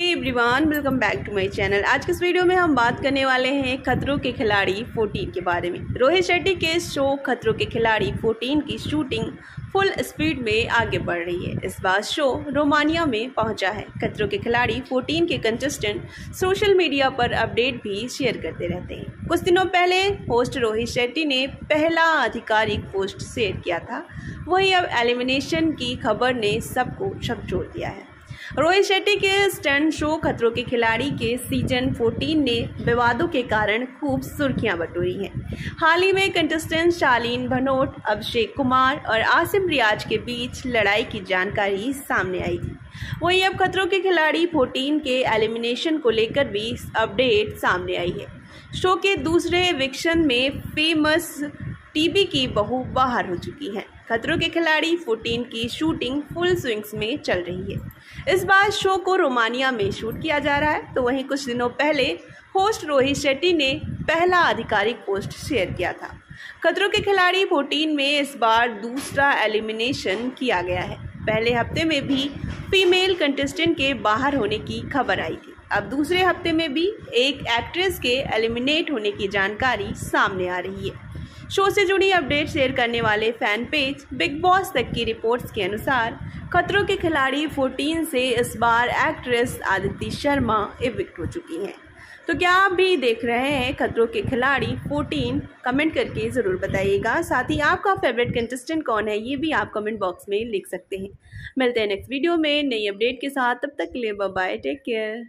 Hey everyone, welcome back to my channel. आज के इस वीडियो में हम बात करने वाले हैं खतरों के खिलाड़ी 14 के बारे में। रोहित शेट्टी के शो खतरों के खिलाड़ी 14 की शूटिंग फुल स्पीड में आगे बढ़ रही है। इस बार शो रोमानिया में पहुंचा है। खतरों के खिलाड़ी 14 के कंटेस्टेंट सोशल मीडिया पर अपडेट भी शेयर करते रहते हैं। कुछ दिनों पहले होस्ट रोहित शेट्टी ने पहला आधिकारिक पोस्ट शेयर किया था, वहीं अब एलिमिनेशन की खबर ने सबको झकझोर दिया है। रोहित शेट्टी के स्टैंड शो खतरों के खिलाड़ी के सीजन 14 ने विवादों के कारण खूब सुर्खियां बटोरी हैं। हाल ही में कंटेस्टेंट शालिनी भनोट, अभिषेक कुमार और आसिम रियाज के बीच लड़ाई की जानकारी सामने आई थी। वहीं अब खतरों के खिलाड़ी 14 के एलिमिनेशन को लेकर भी अपडेट सामने आई है। शो के दूसरे एविक्शन में फेमस टीवी की बहू बाहर हो चुकी है। खतरों के खिलाड़ी 14 की शूटिंग फुल स्विंग्स में चल रही है। इस बार शो को रोमानिया में शूट किया जा रहा है। तो वहीं कुछ दिनों पहले होस्ट रोहित शेट्टी ने पहला आधिकारिक पोस्ट शेयर किया था। खतरों के खिलाड़ी 14 में इस बार दूसरा एलिमिनेशन किया गया है। पहले हफ्ते में भी फीमेल कंटेस्टेंट के बाहर होने की खबर आई थी। अब दूसरे हफ्ते में भी एक एक्ट्रेस के एलिमिनेट होने की जानकारी सामने आ रही है। शो से जुड़ी अपडेट शेयर करने वाले फैन पेज बिग बॉस तक की रिपोर्ट्स के अनुसार खतरों के खिलाड़ी 14 से इस बार एक्ट्रेस आदिति शर्मा इविक्ट हो चुकी हैं। तो क्या आप भी देख रहे हैं खतरों के खिलाड़ी 14? कमेंट करके ज़रूर बताइएगा। साथ ही आपका फेवरेट कंटेस्टेंट कौन है, ये भी आप कमेंट बॉक्स में लिख सकते हैं। मिलते हैं नेक्स्ट वीडियो में नई अपडेट के साथ। तब तक के लिए बाय, टेक केयर।